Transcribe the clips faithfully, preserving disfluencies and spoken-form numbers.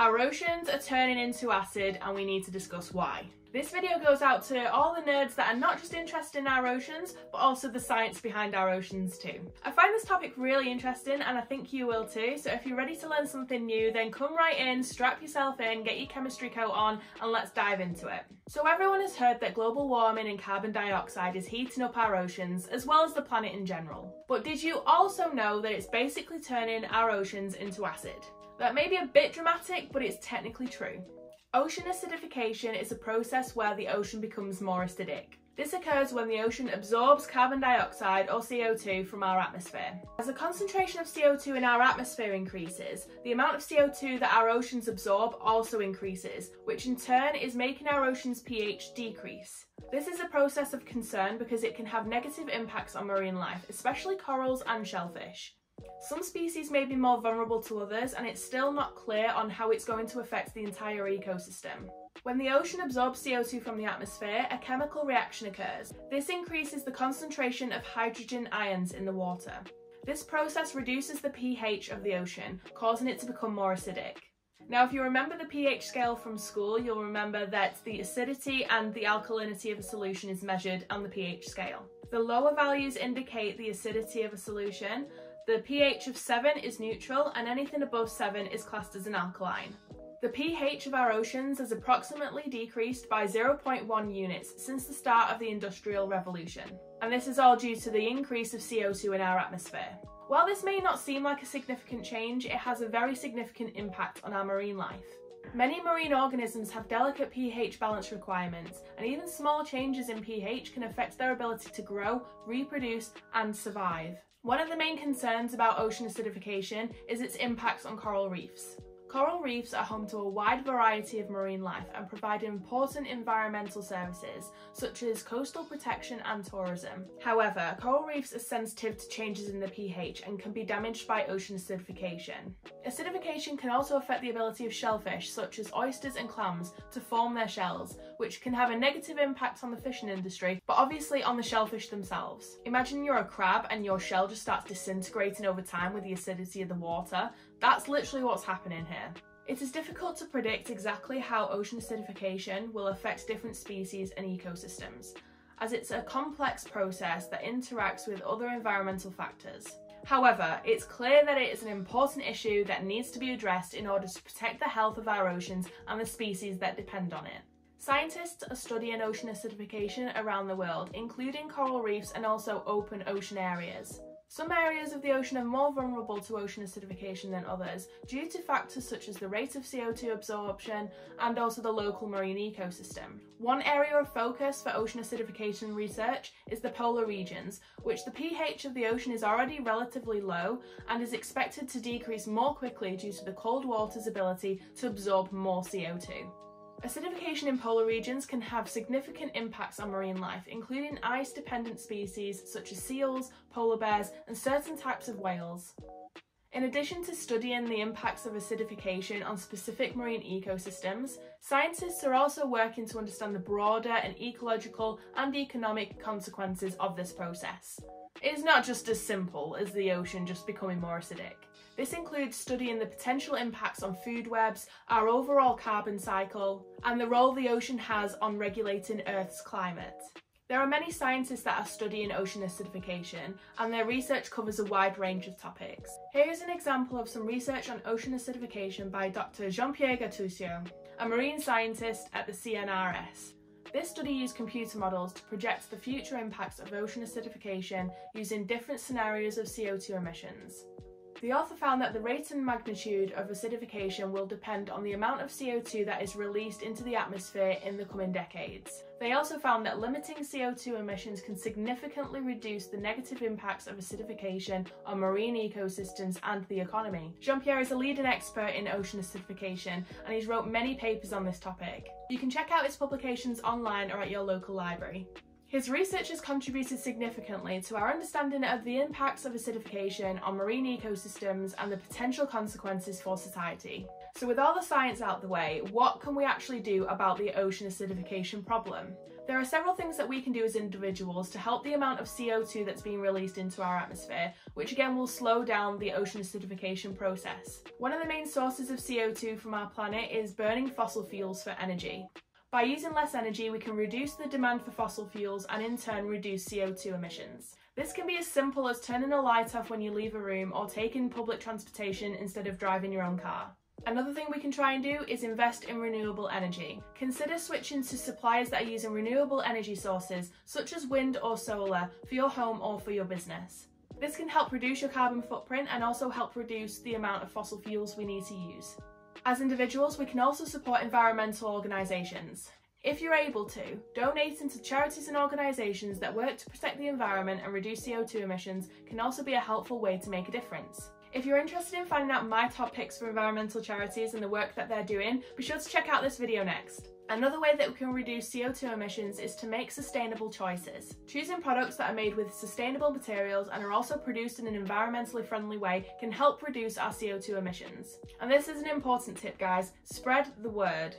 Our oceans are turning into acid and we need to discuss why. This video goes out to all the nerds that are not just interested in our oceans, but also the science behind our oceans too. I find this topic really interesting and I think you will too, so if you're ready to learn something new, then come right in, strap yourself in, get your chemistry coat on, and let's dive into it. So everyone has heard that global warming and carbon dioxide is heating up our oceans, as well as the planet in general. But did you also know that it's basically turning our oceans into acid? That may be a bit dramatic, but it's technically true. Ocean acidification is a process where the ocean becomes more acidic. This occurs when the ocean absorbs carbon dioxide or C O two from our atmosphere. As the concentration of C O two in our atmosphere increases, the amount of C O two that our oceans absorb also increases, which in turn is making our ocean's pH decrease. This is a process of concern because it can have negative impacts on marine life, especially corals and shellfish. Some species may be more vulnerable to others, and it's still not clear on how it's going to affect the entire ecosystem. When the ocean absorbs C O two from the atmosphere, a chemical reaction occurs. This increases the concentration of hydrogen ions in the water. This process reduces the pH of the ocean, causing it to become more acidic. Now, if you remember the pH scale from school, you'll remember that the acidity and the alkalinity of a solution is measured on the pH scale. The lower values indicate the acidity of a solution. The pH of seven is neutral, and anything above seven is classed as an alkaline. The pH of our oceans has approximately decreased by zero point one units since the start of the Industrial Revolution, and this is all due to the increase of C O two in our atmosphere. While this may not seem like a significant change, it has a very significant impact on our marine life. Many marine organisms have delicate pH balance requirements, and even small changes in pH can affect their ability to grow, reproduce, and survive. One of the main concerns about ocean acidification is its impacts on coral reefs. Coral reefs are home to a wide variety of marine life and provide important environmental services, such as coastal protection and tourism. However, coral reefs are sensitive to changes in the pH and can be damaged by ocean acidification. Acidification can also affect the ability of shellfish, such as oysters and clams, to form their shells, which can have a negative impact on the fishing industry, but obviously on the shellfish themselves. Imagine you're a crab and your shell just starts disintegrating over time with the acidity of the water. That's literally what's happening here. It is difficult to predict exactly how ocean acidification will affect different species and ecosystems, as it's a complex process that interacts with other environmental factors. However, it's clear that it is an important issue that needs to be addressed in order to protect the health of our oceans and the species that depend on it. Scientists are studying ocean acidification around the world, including coral reefs and also open ocean areas. Some areas of the ocean are more vulnerable to ocean acidification than others, due to factors such as the rate of C O two absorption and also the local marine ecosystem. One area of focus for ocean acidification research is the polar regions, which the pH of the ocean is already relatively low and is expected to decrease more quickly due to the cold water's ability to absorb more C O two. Acidification in polar regions can have significant impacts on marine life, including ice-dependent species such as seals, polar bears, and certain types of whales. In addition to studying the impacts of acidification on specific marine ecosystems, scientists are also working to understand the broader and ecological and economic consequences of this process. It's not just as simple as the ocean just becoming more acidic. This includes studying the potential impacts on food webs, our overall carbon cycle, and the role the ocean has on regulating Earth's climate. There are many scientists that are studying ocean acidification, and their research covers a wide range of topics. Here is an example of some research on ocean acidification by Doctor Jean-Pierre Gattuso, a marine scientist at the C N R S. This study used computer models to project the future impacts of ocean acidification using different scenarios of C O two emissions. The author found that the rate and magnitude of acidification will depend on the amount of C O two that is released into the atmosphere in the coming decades. They also found that limiting C O two emissions can significantly reduce the negative impacts of acidification on marine ecosystems and the economy. Jean-Pierre is a leading expert in ocean acidification, and he's wrote many papers on this topic. You can check out his publications online or at your local library. His research has contributed significantly to our understanding of the impacts of acidification on marine ecosystems and the potential consequences for society. So with all the science out the way, what can we actually do about the ocean acidification problem? There are several things that we can do as individuals to help the amount of C O two that's being released into our atmosphere, which again will slow down the ocean acidification process. One of the main sources of C O two from our planet is burning fossil fuels for energy. By using less energy, we can reduce the demand for fossil fuels and in turn reduce C O two emissions. This can be as simple as turning a light off when you leave a room or taking public transportation instead of driving your own car. Another thing we can try and do is invest in renewable energy. Consider switching to suppliers that are using renewable energy sources such as wind or solar for your home or for your business. This can help reduce your carbon footprint and also help reduce the amount of fossil fuels we need to use. As individuals, we can also support environmental organisations. If you're able to, donating to charities and organisations that work to protect the environment and reduce C O two emissions can also be a helpful way to make a difference. If you're interested in finding out my top picks for environmental charities and the work that they're doing, be sure to check out this video next. Another way that we can reduce C O two emissions is to make sustainable choices. Choosing products that are made with sustainable materials and are also produced in an environmentally friendly way can help reduce our C O two emissions. And this is an important tip, guys. Spread the word.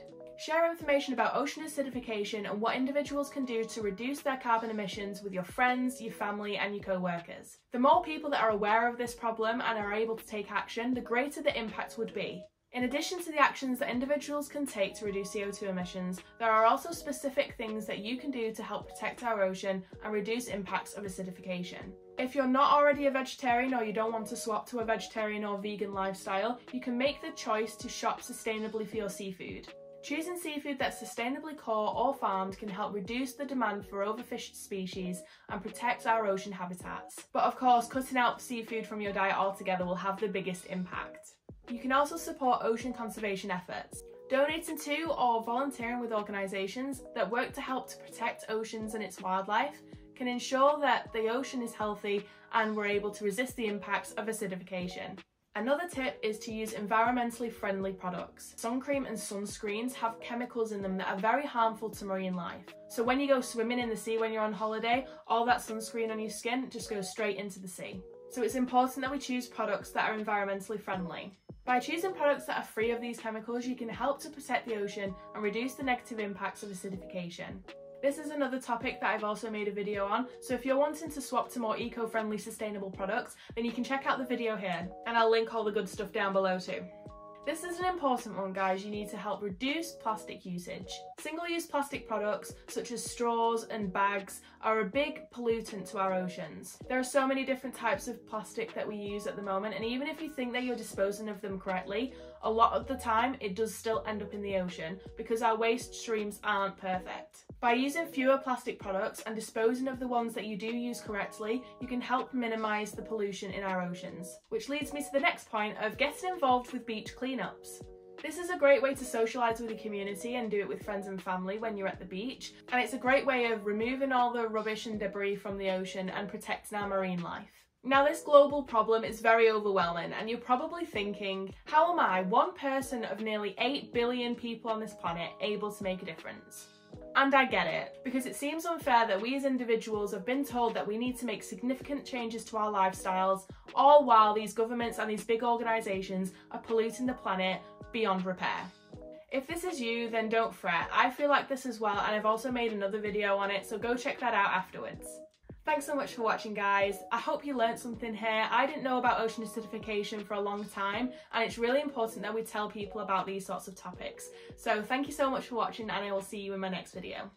Share information about ocean acidification and what individuals can do to reduce their carbon emissions with your friends, your family and your co-workers. The more people that are aware of this problem and are able to take action, the greater the impact would be. In addition to the actions that individuals can take to reduce C O two emissions, there are also specific things that you can do to help protect our ocean and reduce impacts of acidification. If you're not already a vegetarian or you don't want to swap to a vegetarian or vegan lifestyle, you can make the choice to shop sustainably for your seafood. Choosing seafood that's sustainably caught or farmed can help reduce the demand for overfished species and protect our ocean habitats. But of course, cutting out seafood from your diet altogether will have the biggest impact. You can also support ocean conservation efforts. Donating to or volunteering with organisations that work to help to protect oceans and its wildlife can ensure that the ocean is healthy and we're able to resist the impacts of acidification. Another tip is to use environmentally friendly products. Sun cream and sunscreens have chemicals in them that are very harmful to marine life. So when you go swimming in the sea when you're on holiday, all that sunscreen on your skin just goes straight into the sea. So it's important that we choose products that are environmentally friendly. By choosing products that are free of these chemicals, you can help to protect the ocean and reduce the negative impacts of acidification. This is another topic that I've also made a video on, so if you're wanting to swap to more eco-friendly sustainable products, then you can check out the video here, and I'll link all the good stuff down below too. This is an important one, guys. You need to help reduce plastic usage. Single-use plastic products such as straws and bags are a big pollutant to our oceans. There are so many different types of plastic that we use at the moment, and even if you think that you're disposing of them correctly, a lot of the time it does still end up in the ocean because our waste streams aren't perfect. By using fewer plastic products and disposing of the ones that you do use correctly, you can help minimise the pollution in our oceans. Which leads me to the next point of getting involved with beach cleanups. This is a great way to socialise with the community and do it with friends and family when you're at the beach, and it's a great way of removing all the rubbish and debris from the ocean and protecting our marine life. Now, this global problem is very overwhelming, and you're probably thinking, how am I, one person of nearly eight billion people on this planet, able to make a difference? And I get it, because it seems unfair that we as individuals have been told that we need to make significant changes to our lifestyles, all while these governments and these big organisations are polluting the planet beyond repair. If this is you, then don't fret. I feel like this as well, and I've also made another video on it, so go check that out afterwards. Thanks so much for watching, guys. I hope you learned something here. I didn't know about ocean acidification for a long time, and it's really important that we tell people about these sorts of topics. So thank you so much for watching, and I will see you in my next video.